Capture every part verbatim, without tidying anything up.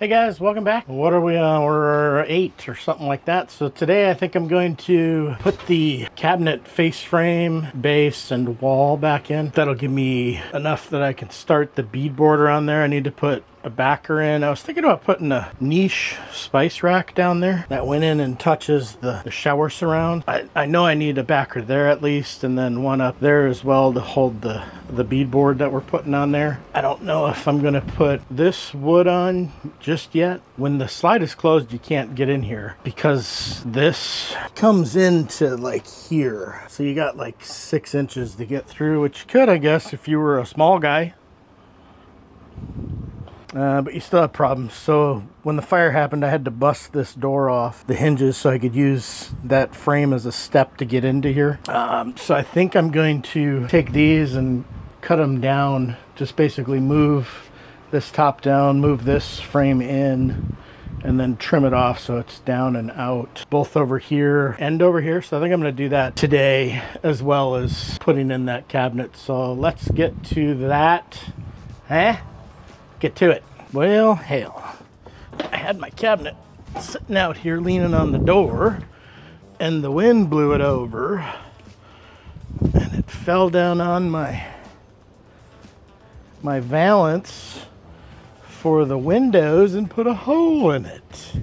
Hey guys, welcome back. What are we on? We're eight or something like that. So today I think I'm going to put the cabinet face frame, base, and wall back in. That'll give me enough that I can start the bead border on there. I need to put a backer in. I was thinking about putting a niche spice rack down there that went in and touches the, the shower surround. I, I know I need a backer there at least, and then one up there as well to hold the, the bead board that we're putting on there. I don't know if I'm gonna put this wood on just yet. When the slide is closed, you can't get in here because this comes into like here. So you got like six inches to get through, which you could, I guess, if you were a small guy. Uh, but you still have problems. So when the fire happened, I had to bust this door off the hinges so I could use that frame as a step to get into here. Um, so I think I'm going to take these and cut them down. Just basically move this top down, move this frame in, and then trim it off so it's down and out, both over here and over here. So I think I'm going to do that today as well as putting in that cabinet. So let's get to that. Huh? Get to it. Well, hell, I had my cabinet sitting out here leaning on the door, and the wind blew it over and it fell down on my my valance for the windows and put a hole in it.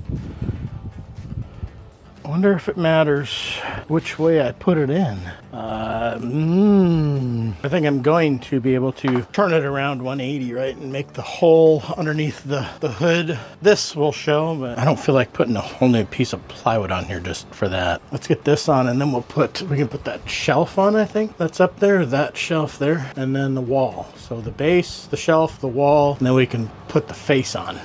I wonder if it matters which way I put it in. Uh, mm, I think I'm going to be able to turn it around one eighty, right, and make the hole underneath the, the hood. This will show, but I don't feel like putting a whole new piece of plywood on here just for that. Let's get this on, and then we'll put, we can put that shelf on, I think. That's up there, that shelf there, and then the wall. So the base, the shelf, the wall, and then we can put the face on.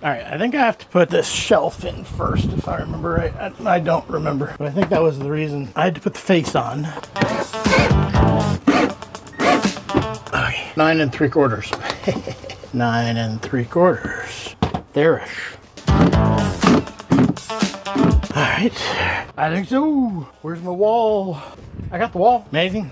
All right, I think I have to put this shelf in first, if I remember right. I, I don't remember, but I think that was the reason I had to put the face on. Okay, nine and three quarters. Nine and three quarters. There-ish. All right, I think so. Where's my wall? I got the wall. Amazing.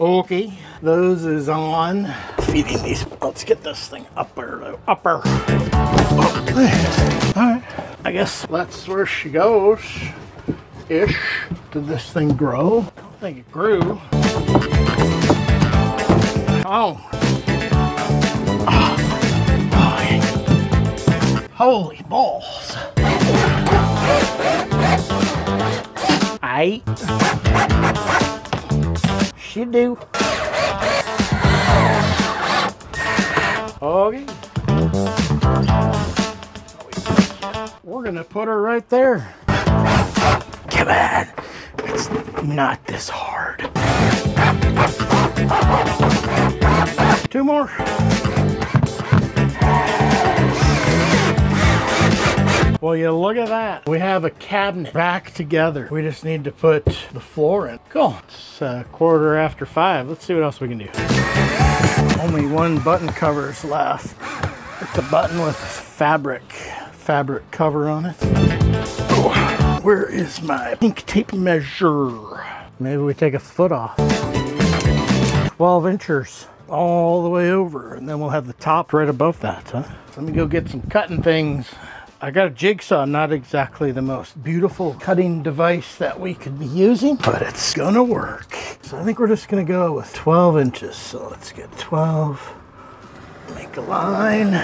Okay, those is on. Feeding these. Let's get this thing upper, upper. Oh. All right, I guess that's where she goes, ish. Did this thing grow? I don't think it grew. Oh. Oh. Oh. Holy balls. Aight. You do. Okay. We're gonna put her right there. Come on. It's not this hard. Two more. Well, you look at that. We have a cabinet back together. We just need to put the floor in. Cool. It's a quarter after five. Let's see what else we can do. Only one button cover's left. It's a button with fabric, fabric cover on it. Oh, where is my pink tape measure? Maybe we take a foot off. twelve inches all the way over, and then we'll have the top right above that, huh? Let me go get some cutting things. I got a jigsaw, not exactly the most beautiful cutting device that we could be using, but it's gonna work. So I think we're just gonna go with twelve inches. So let's get twelve, make a line.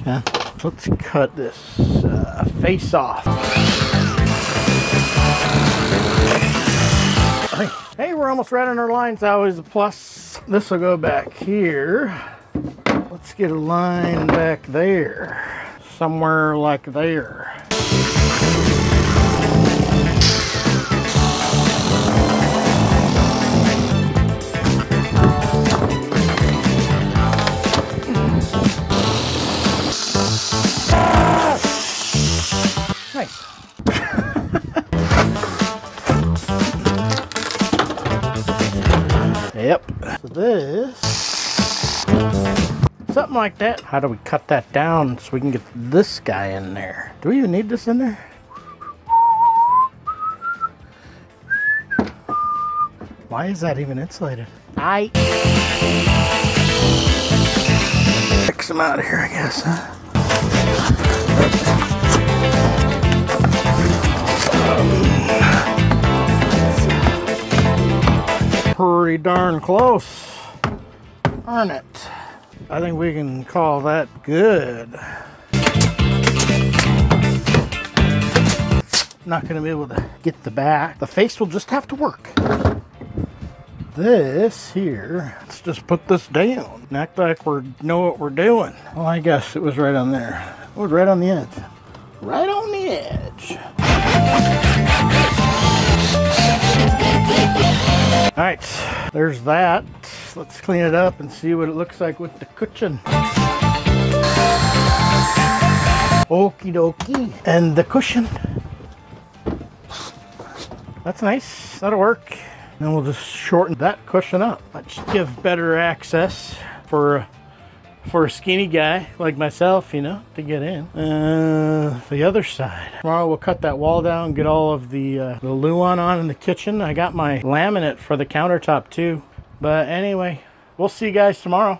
Okay, let's cut this uh, face off. Hey, we're almost right on our lines, always a plus. This will go back here. Let's get a line back there. Somewhere like there. Nice. Yep. So this, something like that. How do we cut that down so we can get this guy in there? Do we even need this in there? Why is that even insulated? I... Fix them out of here, I guess, huh? Pretty darn close. Darn it. I think we can call that good. Not gonna be able to get the back. The face will just have to work. This here, let's just put this down and act like we know what we're doing. Well, I guess it was right on there. It was right on the edge. Right on the edge. All right, there's that. Let's clean it up and see what it looks like with the cushion. Okie dokie. And the cushion. That's nice, that'll work. Then we'll just shorten that cushion up. Let's give better access for, for a skinny guy like myself, you know, to get in. Uh, the other side. Tomorrow we'll cut that wall down, get all of the, uh, the Luan on in the kitchen. I got my laminate for the countertop too. But anyway, we'll see you guys tomorrow.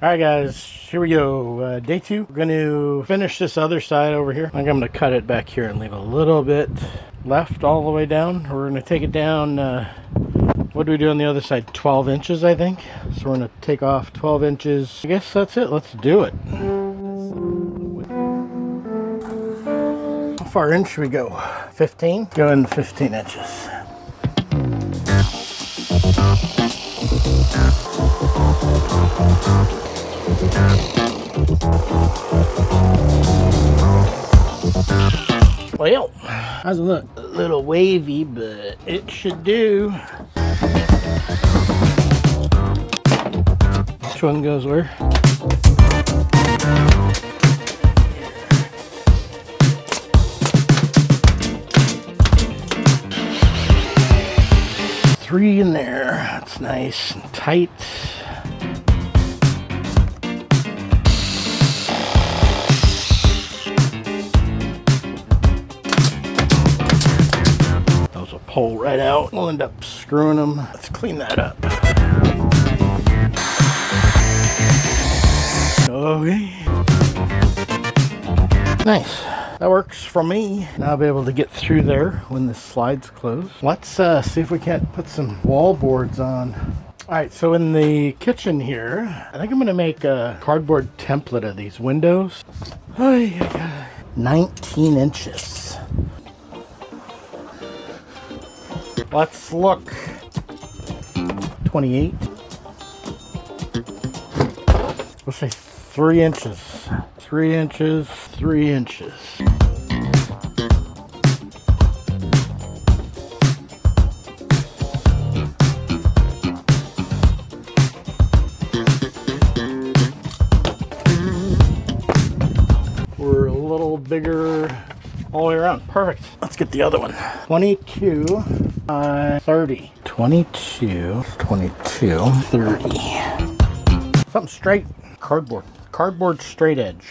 All right, guys, here we go. Uh, day two, we're gonna finish this other side over here. I think I'm gonna cut it back here and leave a little bit left all the way down. We're gonna take it down, uh, what do we do on the other side? twelve inches, I think. So we're gonna take off twelve inches. I guess that's it, let's do it. How far in should we go? fifteen? Go in fifteen inches. Well, how's it look? A little wavy, but it should do. Which one goes where? Three in there. That's nice and tight. Pull right out. We'll end up screwing them. Let's clean that up. Okay. Nice. That works for me. Now I'll be able to get through there when the slide's closed. Let's uh, see if we can't put some wall boards on. All right, so in the kitchen here, I think I'm gonna make a cardboard template of these windows. Oh, yeah. nineteen inches. Let's look. twenty-eight. We'll say three inches. Three inches, three inches. We're a little bigger all the way around. Perfect. Let's get the other one. twenty-two. Uh, thirty. twenty-two, twenty-two, thirty. Something straight. Cardboard. Cardboard straight edge.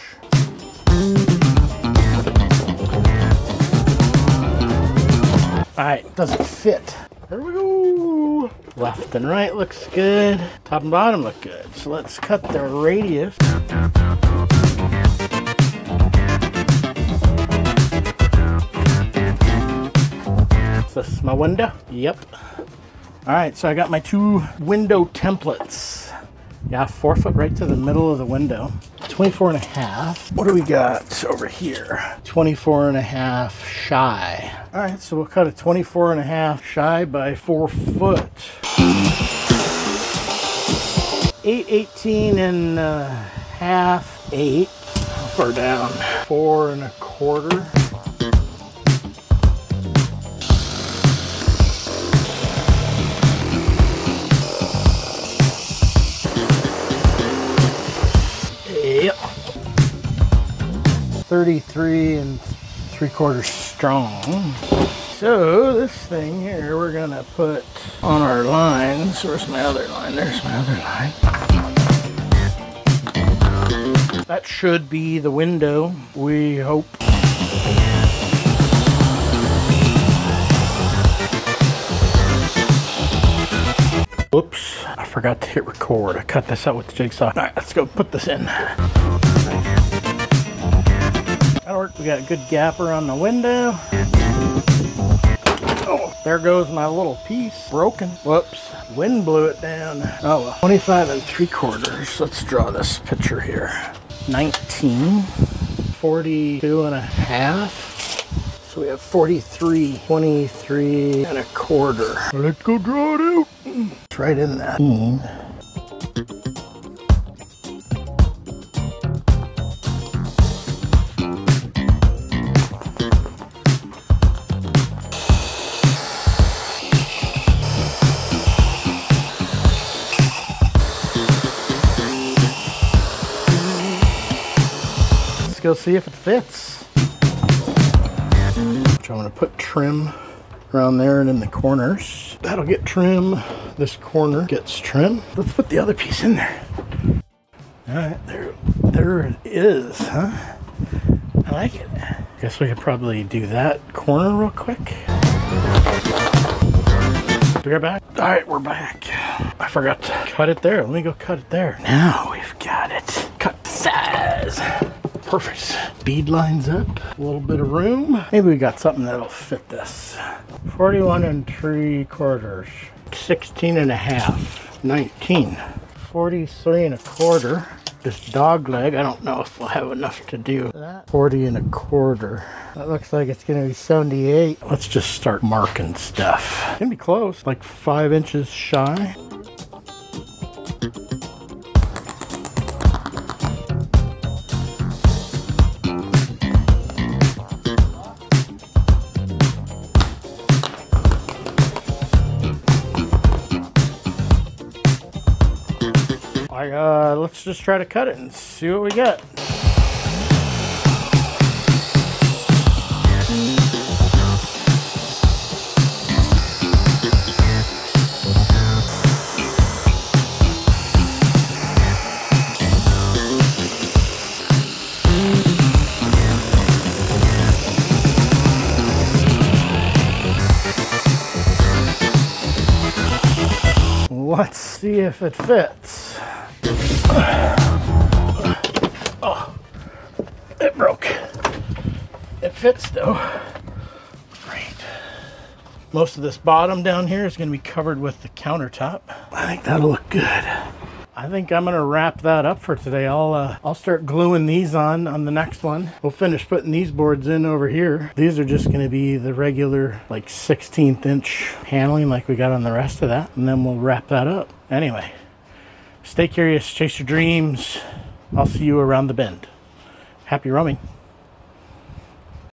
Alright, doesn't fit. There we go. Left and right looks good. Top and bottom look good. So let's cut the radius. This is my window. Yep. All right, so I got my two window templates. Yeah, four foot right to the middle of the window. twenty-four and a half. What do we got over here? twenty-four and a half shy. All right, so we'll cut a twenty-four and a half shy by four foot. eight, eighteen and a half, eight. How far down? Four and a quarter. thirty-three and three quarters strong. So this thing here, we're gonna put on our lines. Where's my other line? There's my other line. That should be the window, we hope. Oops, I forgot to hit record. I cut this out with the jigsaw. All right, let's go put this in. That'll work. We got a good gapper on the window. Oh, there goes my little piece. Broken. Whoops. Wind blew it down. Oh well. twenty-five and three quarters. Let's draw this picture here. nineteen. forty-two and a half. So we have forty-three, twenty-three and a quarter. Let's go draw it out. It's right in that. Mm. Let's go see if it fits. I'm going to put trim around there and in the corners. That'll get trim. This corner gets trim. Let's put the other piece in there. All right, there, there it is, huh? I like it. Guess we could probably do that corner real quick. We're back. All right, we're back. I forgot to cut it there. Let me go cut it there. Now we've got it. Cut size. Perfect. Bead lines up. A little bit of room. Maybe we got something that'll fit this. forty-one and three quarters. sixteen and a half. nineteen. forty-three and a quarter. This dog leg, I don't know if we'll have enough to do that. forty and a quarter. That looks like it's gonna be seventy-eight. Let's just start marking stuff. It's gonna be close, like five inches shy. Uh, let's just try to cut it and see what we get. Let's see if it fits. Oh, it broke. It fits though. Great. Most of this bottom down here is going to be covered with the countertop. I think that'll look good. I think I'm going to wrap that up for today. I'll uh, I'll start gluing these on on the next one. We'll finish putting these boards in over here. These are just going to be the regular like sixteenth inch paneling like we got on the rest of that, and then we'll wrap that up. Anyway. Stay curious, chase your dreams. I'll see you around the bend. Happy roaming.